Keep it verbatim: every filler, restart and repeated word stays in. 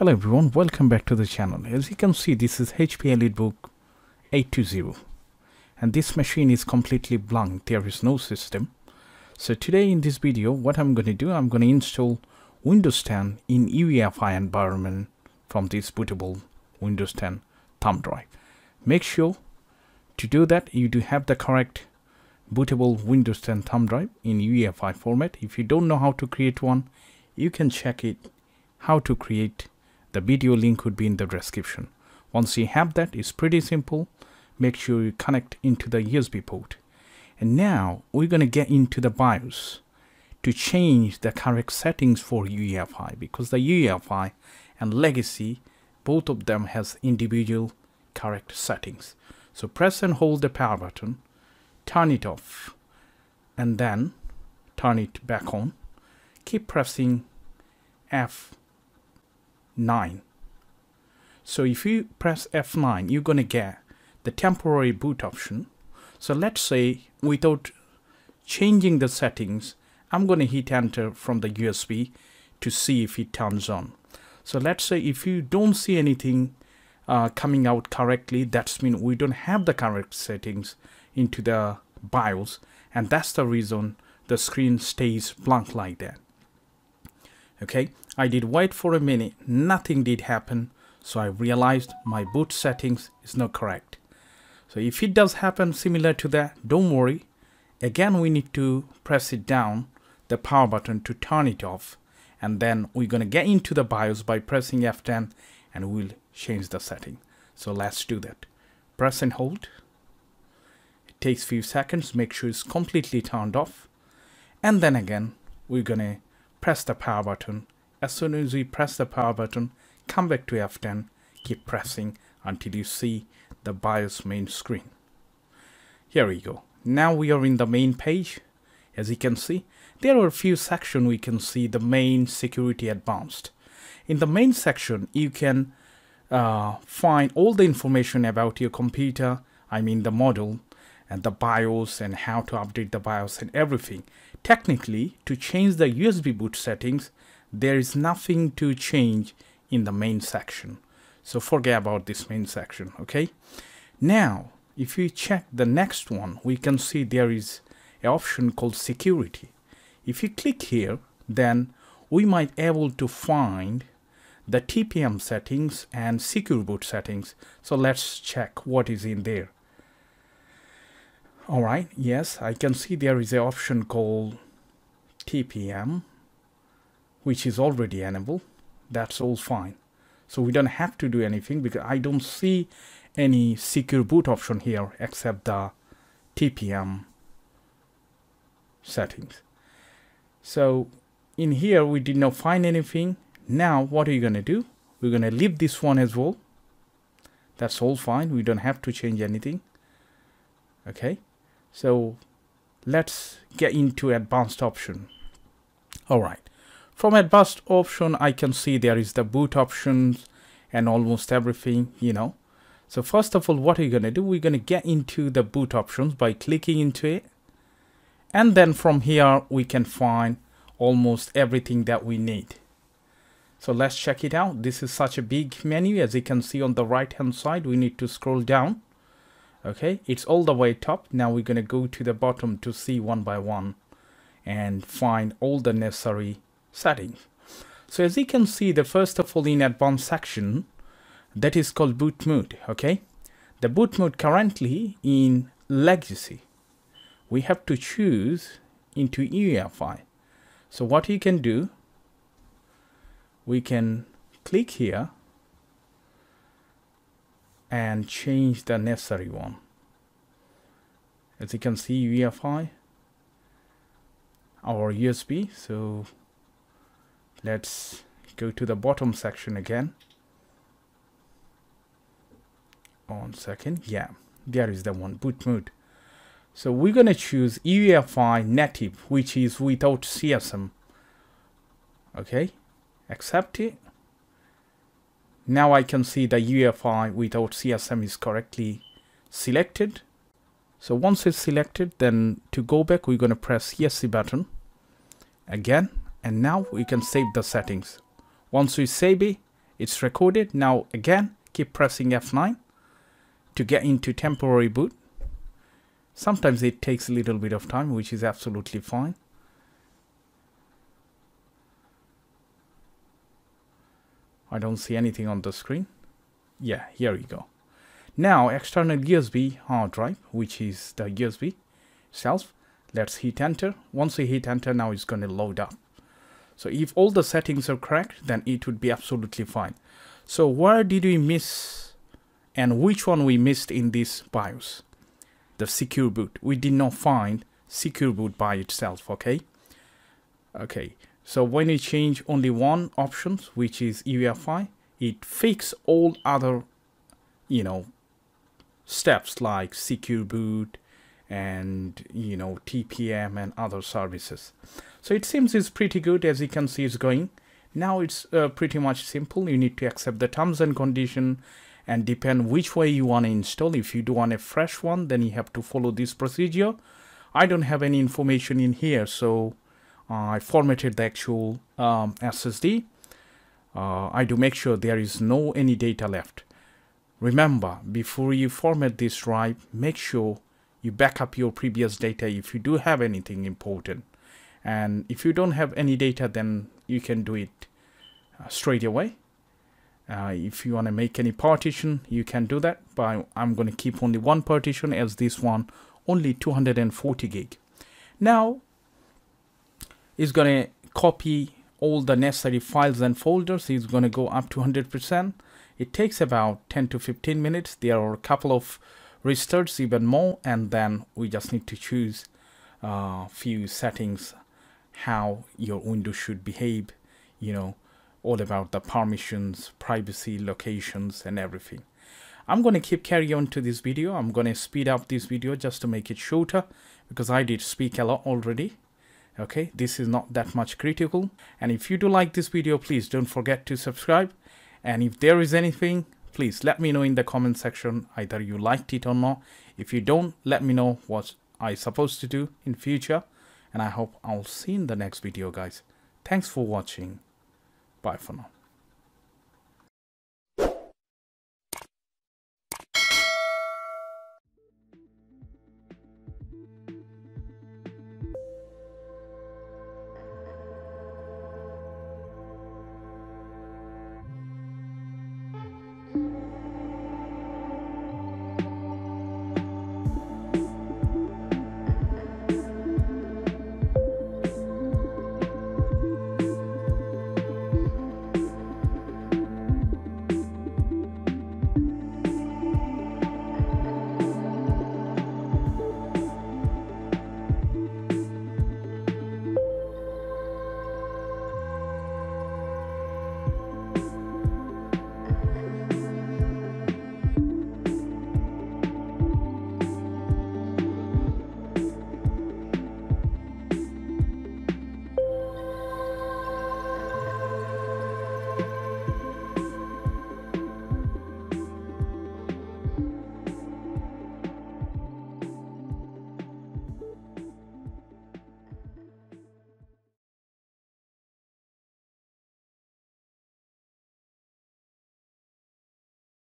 Hello everyone, welcome back to the channel. As you can see, this is H P EliteBook eight twenty and this machine is completely blank. There is no system. So today in this video, what I'm going to do, I'm going to install Windows ten in U E F I environment from this bootable Windows ten thumb drive. Make sure to do that you do have the correct bootable Windows ten thumb drive in U E F I format. If you don't know how to create one, you can check it how to create. The video link would be in the description. Once you have that, it's pretty simple. Make sure you connect into the U S B port. And now we're going to get into the BIOS to change the correct settings for U E F I, because the U E F I and Legacy, both of them has individual correct settings. So press and hold the power button, turn it off, and then turn it back on. Keep pressing F nine. So if you press F nine, you're going to get the temporary boot option. So let's say without changing the settings, I'm going to hit enter from the U S B to see if it turns on. So let's say if you don't see anything uh, coming out correctly, that's mean we don't have the correct settings into the BIOS, and that's the reason the screen stays blank like that. Okay, I did wait for a minute, nothing did happen, so I realized my boot settings is not correct. So if it does happen similar to that, don't worry. Again, we need to press it down, the power button, to turn it off, and then we're going to get into the BIOS by pressing F ten and we'll change the setting. So let's do that. Press and hold. It takes few seconds, make sure it's completely turned off, and then again we're going to press the power button. As soon as we press the power button, come back to F ten, keep pressing until you see the BIOS main screen. Here we go. Now we are in the main page. As you can see, there are a few sections. We can see the main, security, advanced. In the main section, you can uh, find all the information about your computer, I mean the model, and the BIOS, and how to update the BIOS and everything. Technically, to change the U S B boot settings, there is nothing to change in the main section. So forget about this main section, okay? Now, if you check the next one, we can see there is an option called security. If you click here, then we might be able to find the T P M settings and secure boot settings. So let's check what is in there. Alright, yes, I can see there is an option called T P M, which is already enabled. That's all fine. So we don't have to do anything, because I don't see any secure boot option here except the T P M settings. So in here, we did not find anything. Now, what are you going to do? We're going to leave this one as well. That's all fine. We don't have to change anything. Okay. So let's get into advanced option. All right. From advanced option, I can see there is the boot options and almost everything, you know. So first of all, what are you going to do? We're going to get into the boot options by clicking into it. And then from here, we can find almost everything that we need. So let's check it out. This is such a big menu. As you can see on the right hand side, we need to scroll down. Okay, it's all the way top. Now we're going to go to the bottom to see one by one and find all the necessary settings. So as you can see, the first of all in advanced section, that is called boot mode. Okay, the boot mode currently in legacy, we have to choose into U E F I. So what you can do, we can click here and change the necessary one. As you can see, U E F I or U S B. So let's go to the bottom section again. One second. Yeah, there is the one, boot mode. So we're going to choose U E F I native, which is without C S M. Okay, accept it. Now I can see the U E F I without C S M is correctly selected. So once it's selected, then to go back, we're going to press yes button again. And now we can save the settings. Once we save it, it's recorded. Now again, keep pressing F nine to get into temporary boot. Sometimes it takes a little bit of time, which is absolutely fine. I don't see anything on the screen. Yeah, here we go. Now external U S B hard drive, which is the U S B itself. Let's hit enter. Once we hit enter, now it's going to load up. So if all the settings are correct, then it would be absolutely fine. So where did we miss and which one we missed in this BIOS? The secure boot. We did not find secure boot by itself, okay? Okay. So when we change only one option, which is U E F I, it fixes all other, you know, steps like secure boot and, you know, T P M and other services. So it seems it's pretty good. As you can see, it's going. Now it's uh, pretty much simple. You need to accept the terms and condition and depend which way you want to install. If you do want a fresh one, then you have to follow this procedure. I don't have any information in here, so Uh, I formatted the actual um, S S D. Uh, I do make sure there is no any data left. Remember, before you format this drive, make sure you back up your previous data if you do have anything important. And if you don't have any data, then you can do it uh, straight away. Uh, if you want to make any partition, you can do that. But I'm going to keep only one partition, as this one only two hundred forty gig. Now it's going to copy all the necessary files and folders. It's going to go up to one hundred percent. It takes about ten to fifteen minutes. There are a couple of restarts, even more, and then we just need to choose a uh, few settings how your Windows should behave, you know, all about the permissions, privacy, locations, and everything. I'm going to keep carrying on to this video. I'm going to speed up this video just to make it shorter, because I did speak a lot already. Okay, this is not that much critical. And if you do like this video, please don't forget to subscribe. And if there is anything, please let me know in the comment section, either you liked it or not. If you don't, let me know what I'm supposed to do in future. And I hope I'll see you in the next video, guys. Thanks for watching. Bye for now.